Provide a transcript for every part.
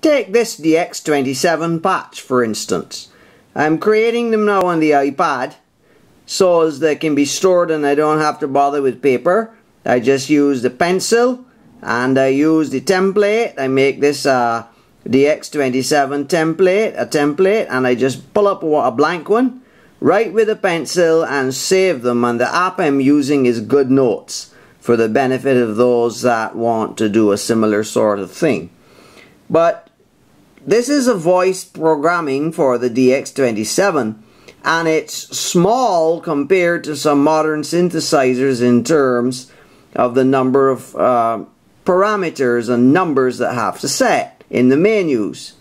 Take this DX27 batch for instance. I'm creating them now on the iPad so as they can be stored and I don't have to bother with paper. I just use the pencil and I use the template. I make this DX27 template, and I just pull up a blank one, write with a pencil and save them, and the app I'm using is GoodNotes for the benefit of those that want to do a similar sort of thing. But this is a voice programming for the DX27 and it's small compared to some modern synthesizers in terms of the number of parameters and numbers that have to set in the menus.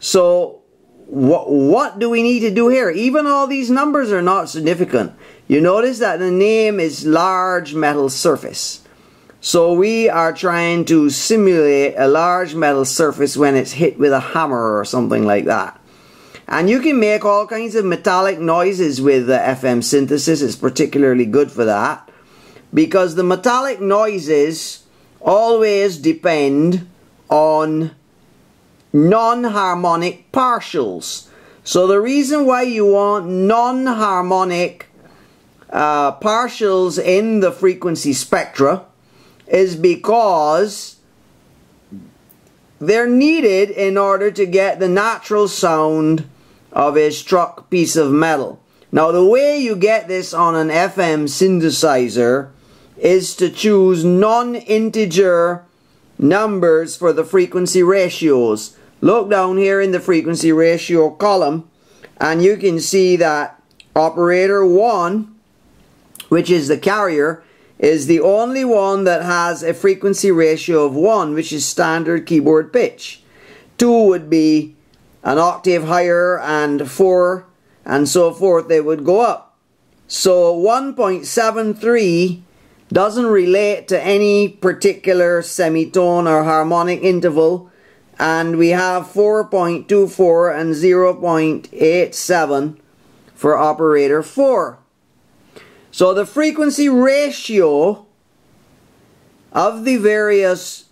So what do we need to do here? Even all these numbers are not significant. You notice that the name is large metal surface. So we are trying to simulate a large metal surface when it's hit with a hammer or something like that. And you can make all kinds of metallic noises with the FM synthesis. It's particularly good for that, because the metallic noises always depend on non-harmonic partials. So the reason why you want non-harmonic partials in the frequency spectra is because they're needed in order to get the natural sound of a struck piece of metal. Now the way you get this on an FM synthesizer is to choose non-integer numbers for the frequency ratios. Look down here in the frequency ratio column and you can see that operator 1, which is the carrier, is the only one that has a frequency ratio of 1, which is standard keyboard pitch. 2 would be an octave higher, and 4 and so forth, they would go up. So 1.73 doesn't relate to any particular semitone or harmonic interval, and we have 4.24 and 0.87 for operator 4. So the frequency ratio of the various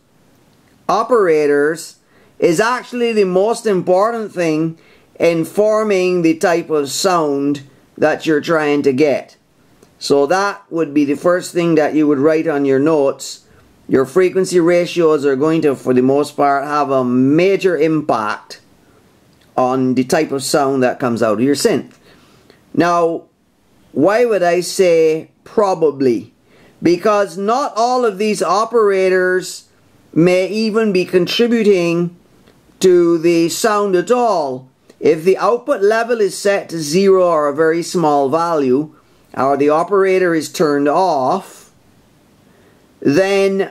operators is actually the most important thing in forming the type of sound that you're trying to get. So that would be the first thing that you would write on your notes. Your frequency ratios are going to, for the most part, have a major impact on the type of sound that comes out of your synth. Now, why would I say probably? Because not all of these operators may even be contributing to the sound at all. If the output level is set to 0 or a very small value, or the operator is turned off, then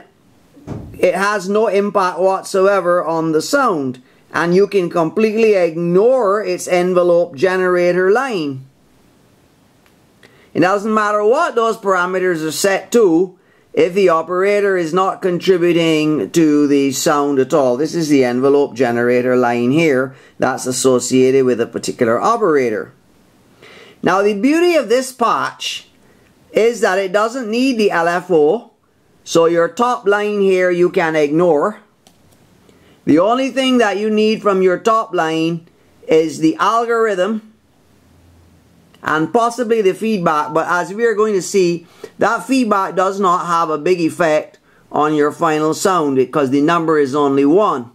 it has no impact whatsoever on the sound, and you can completely ignore its envelope generator line. It doesn't matter what those parameters are set to if the operator is not contributing to the sound at all. This is the envelope generator line here that's associated with a particular operator. Now the beauty of this patch is that it doesn't need the LFO, so your top line here you can ignore. The only thing that you need from your top line is the algorithm and possibly the feedback, but as we are going to see, that feedback does not have a big effect on your final sound because the number is only 1.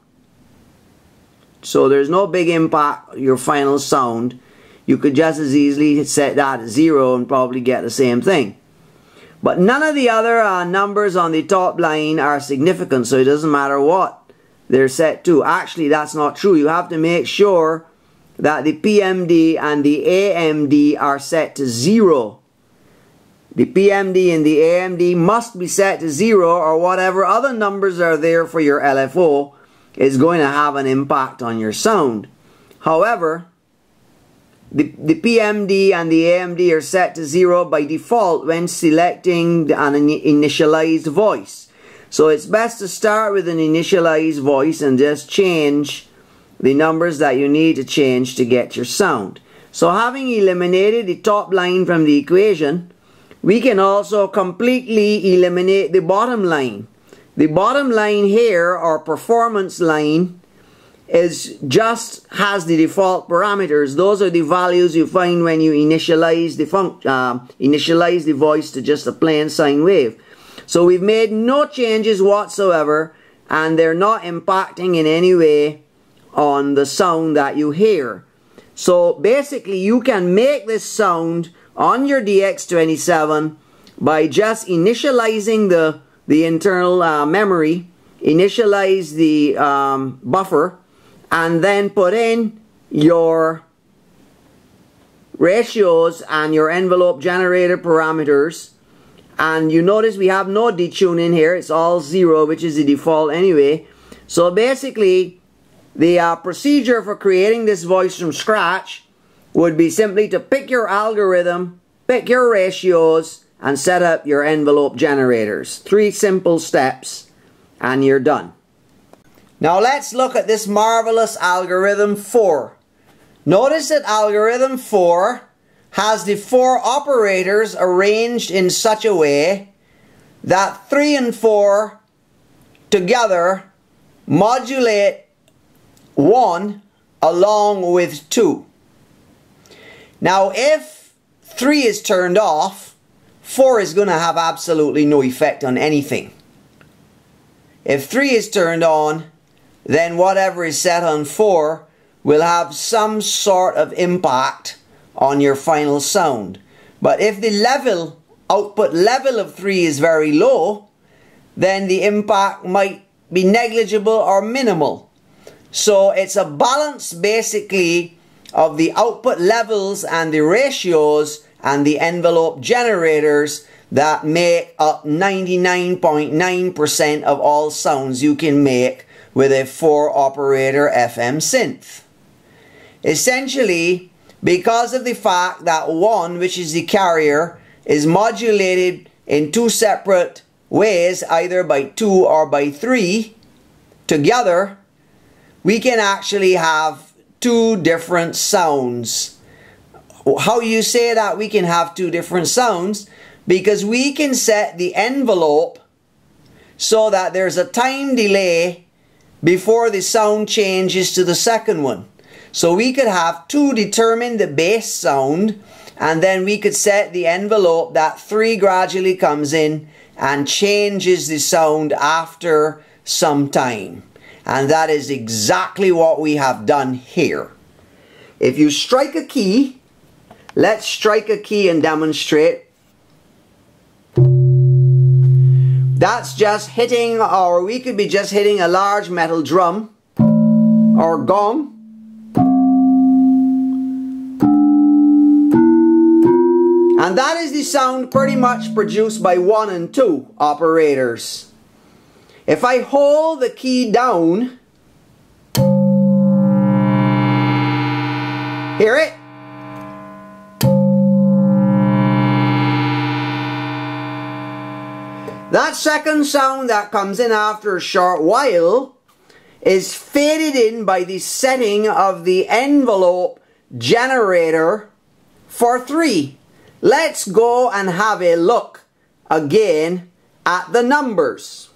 So there's no big impact on your final sound. You could just as easily set that at 0 and probably get the same thing. But none of the other numbers on the top line are significant, so it doesn't matter what they're set to. Actually, that's not true. You have to make sure that the PMD and the AMD are set to 0. The PMD and the AMD must be set to 0, or whatever other numbers are there for your LFO is going to have an impact on your sound. However, the PMD and the AMD are set to 0 by default when selecting an initialized voice. So it's best to start with an initialized voice and just change the numbers that you need to change to get your sound. So having eliminated the top line from the equation, we can also completely eliminate the bottom line. The bottom line here, or performance line, is just has the default parameters. Those are the values you find when you initialize the voice to just a plain sine wave. So we've made no changes whatsoever, and they're not impacting in any way on the sound that you hear. So basically you can make this sound on your DX27 by just initializing the internal memory, initialize the buffer, and then put in your ratios and your envelope generator parameters. And you notice we have no detuning here, it's all zero, which is the default anyway. So basically the procedure for creating this voice from scratch would be simply to pick your algorithm, pick your ratios, and set up your envelope generators. 3 simple steps and you're done. Now let's look at this marvelous algorithm 4. Notice that algorithm 4 has the 4 operators arranged in such a way that 3 and 4 together modulate 1 along with 2. Now if 3 is turned off, 4 is going to have absolutely no effect on anything. If 3 is turned on, then whatever is set on 4 will have some sort of impact on your final sound. But if the level, output level of 3 is very low, then the impact might be negligible or minimal. So it's a balance basically of the output levels and the ratios and the envelope generators that make up 99.9% of all sounds you can make with a 4-operator FM synth. Essentially, because of the fact that 1, which is the carrier, is modulated in 2 separate ways, either by 2 or by 3, together, we can actually have 2 different sounds. How you say that we can have 2 different sounds? Because we can set the envelope so that there's a time delay before the sound changes to the second one. So we could have 2 determine the bass sound, and then we could set the envelope that 3 gradually comes in and changes the sound after some time. And that is exactly what we have done here. If you strike a key, let's strike a key and demonstrate. That's just hitting, or we could be just hitting a large metal drum or gong. And that is the sound pretty much produced by 1 and 2 operators. If I hold the key down, hear it? That second sound that comes in after a short while is faded in by the setting of the envelope generator for 3. Let's go and have a look again at the numbers.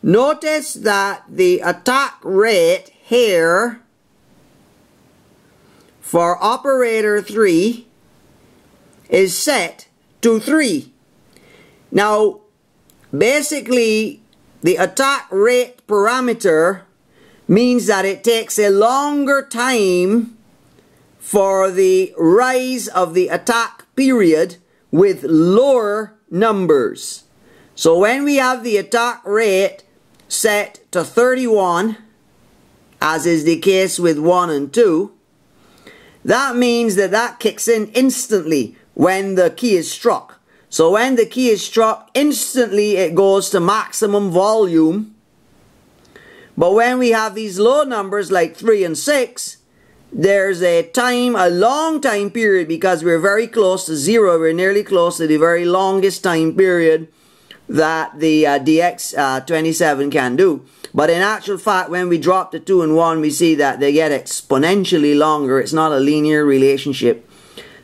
Notice that the attack rate here for operator 3 is set to 3. Now, basically, the attack rate parameter means that it takes a longer time for the rise of the attack period with lower numbers. So when we have the attack rate set to 31, as is the case with 1 and 2, that means that that kicks in instantly when the key is struck. So when the key is struck, instantly it goes to maximum volume. But when we have these low numbers like 3 and 6, there's a time, a long time period, because we're very close to 0. We're nearly close to the very longest time period that the DX27 can do. But in actual fact, when we drop to 2 and 1, we see that they get exponentially longer. It's not a linear relationship.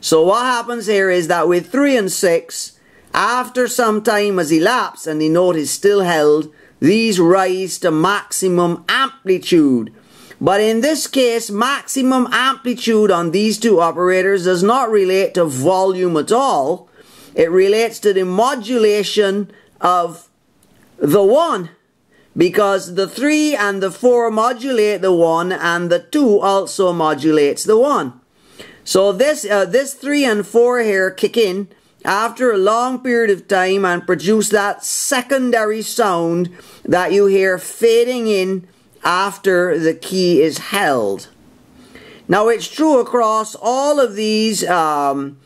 So what happens here is that with 3 and 6, After some time has elapsed and the note is still held, these rise to maximum amplitude. But in this case, maximum amplitude on these two operators does not relate to volume at all. It relates to the modulation of the 1, because the 3 and the 4 modulate the 1 and the 2 also modulates the 1. So this 3 and 4 here kick in after a long period of time and produce that secondary sound that you hear fading in after the key is held. Now it's true across all of these envelope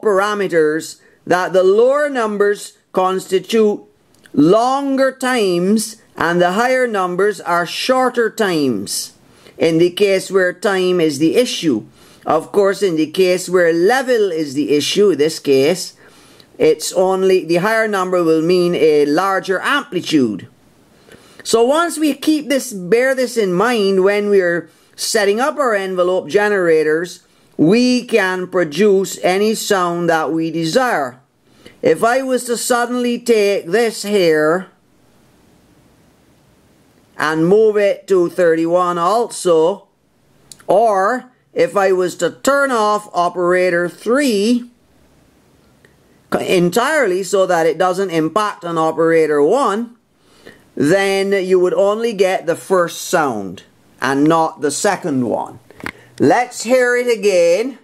parameters that the lower numbers constitute longer times and the higher numbers are shorter times, in the case where time is the issue. Of course, in the case where level is the issue, in this case, it's only the higher number will mean a larger amplitude. So once we bear this in mind when we're setting up our envelope generators, we can produce any sound that we desire. If I was to suddenly take this here and move it to 31 also, or if I was to turn off operator 3 entirely so that it doesn't impact on operator 1, then you would only get the first sound and not the second one. Let's hear it again.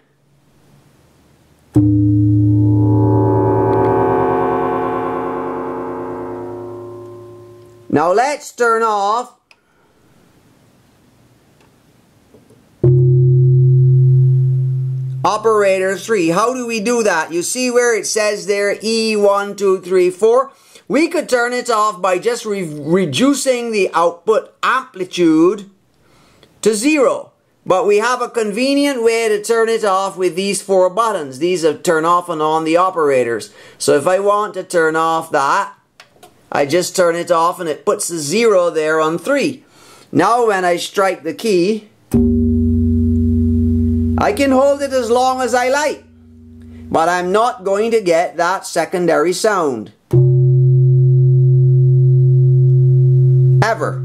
Now let's turn off. Operator 3. How do we do that? You see where it says there E1234? We could turn it off by just reducing the output amplitude to 0. But we have a convenient way to turn it off with these 4 buttons. These are turn off and on the operators. So if I want to turn off that, I just turn it off and it puts the 0 there on 3. Now when I strike the key, I can hold it as long as I like, but I'm not going to get that secondary sound. Ever.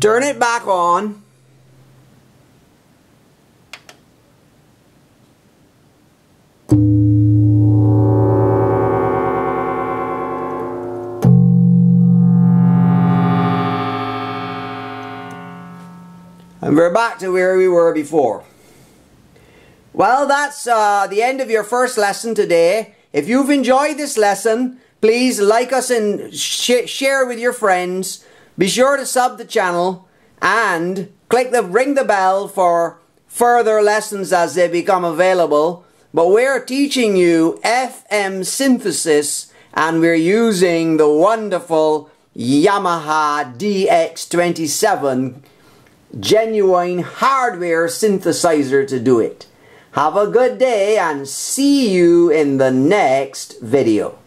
Turn it back on. And we're back to where we were before. Well, that's the end of your first lesson today. If you've enjoyed this lesson, please like us and share with your friends. Be sure to sub the channel and ring the bell for further lessons as they become available. But we're teaching you FM synthesis and we're using the wonderful Yamaha DX27 genuine hardware synthesizer to do it. Have a good day and see you in the next video.